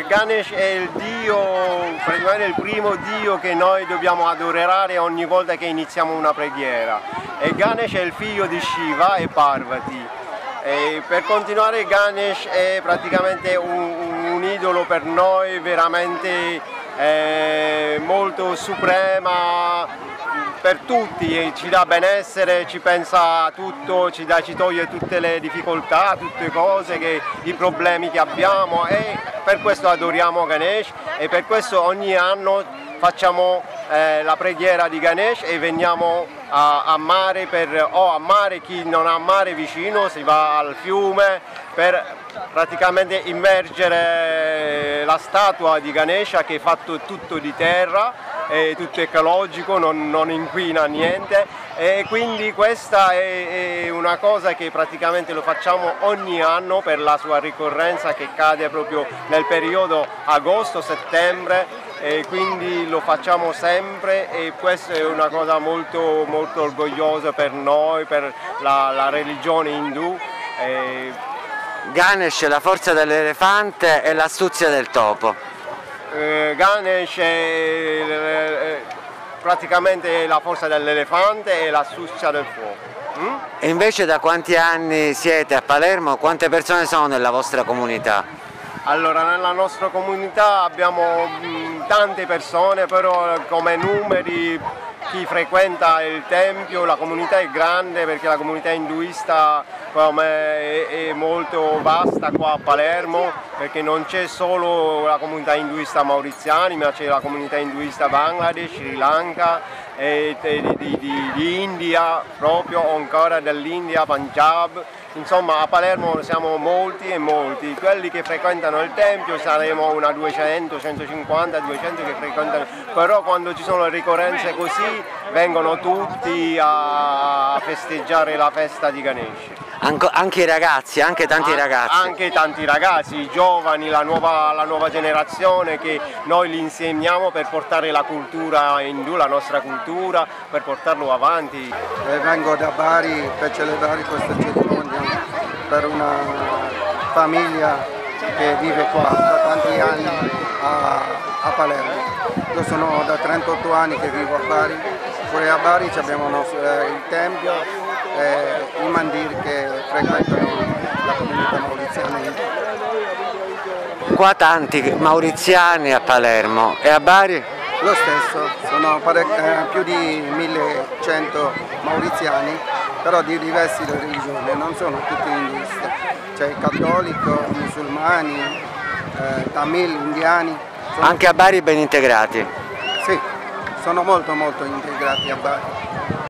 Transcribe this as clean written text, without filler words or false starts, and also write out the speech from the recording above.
Ganesh è il dio, praticamente il primo dio che noi dobbiamo adorare ogni volta che iniziamo una preghiera. E Ganesh è il figlio di Shiva e Parvati. E per continuare, Ganesh è praticamente un idolo per noi veramente molto suprema per tutti, e ci dà benessere, ci pensa a tutto, ci toglie tutte le difficoltà, tutte le cose, i problemi che abbiamo, e per questo adoriamo Ganesh e per questo ogni anno facciamo la preghiera di Ganesh e veniamo a mare, o a mare, chi non ha mare vicino si va al fiume per praticamente immergere la statua di Ganesha, che è fatto tutto di terra, è tutto ecologico, non inquina niente, e quindi questa è una cosa che praticamente lo facciamo ogni anno per la sua ricorrenza, che cade proprio nel periodo agosto-settembre, e quindi lo facciamo sempre, e questa è una cosa molto, molto orgogliosa per noi, per la religione Indù. Ganesh è la forza dell'elefante e l'astuzia del topo. Ganesh è praticamente la forza dell'elefante e l'astuzia del fuoco. E invece da quanti anni siete a Palermo? Quante persone sono nella vostra comunità? Allora, nella nostra comunità abbiamo tante persone, però come numeri chi frequenta il tempio, la comunità è grande, perché la comunità induista è molto vasta qua a Palermo, perché non c'è solo la comunità induista mauriziani, ma c'è la comunità induista Bangladesh, Sri Lanka, di India, proprio ancora dell'India, Punjab. Insomma, a Palermo siamo molti e molti. Quelli che frequentano il tempio saremo una 200, 150, 200 che frequentano, però quando ci sono ricorrenze così vengono tutti a festeggiare la festa di Ganesh. Anche i ragazzi, anche tanti ragazzi. Anche tanti ragazzi, i giovani, la nuova generazione, che noi li insegniamo per portare la cultura indù, la nostra cultura, per portarlo avanti. Vengo da Bari per celebrare questa cerimonia per una famiglia che vive qua da tanti anni a Palermo. Io sono da 38 anni che vivo a Bari, pure a Bari abbiamo il tempio e il Mandir che frequentano la comunità mauriziana. Qua tanti mauriziani a Palermo, e a Bari? Lo stesso, sono più di 1100 mauriziani, però di diverse religioni, non sono tutti induisti, c'è cattolico, musulmani, tamil, indiani. Anche a Bari ben integrati? Sì, sono molto integrati a Bari.